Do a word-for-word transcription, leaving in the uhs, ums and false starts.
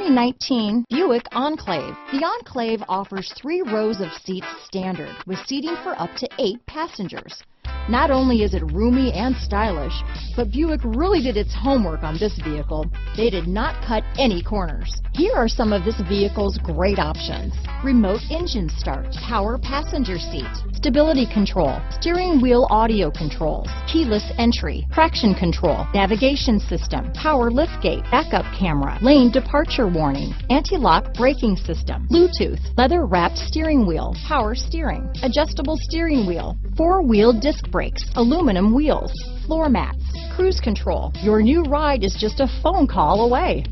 twenty nineteen Buick Enclave. The Enclave offers three rows of seats standard with seating for up to eight passengers. Not only is it roomy and stylish, but Buick really did its homework on this vehicle. They did not cut any corners. Here are some of this vehicle's great options: remote engine start, power passenger seat, stability control, steering wheel audio controls, keyless entry, traction control, navigation system, power liftgate, backup camera, lane departure warning, anti-lock braking system, Bluetooth, leather-wrapped steering wheel, power steering, adjustable steering wheel, four-wheel disc brakes, aluminum wheels, floor mats, cruise control. Your new ride is just a phone call away.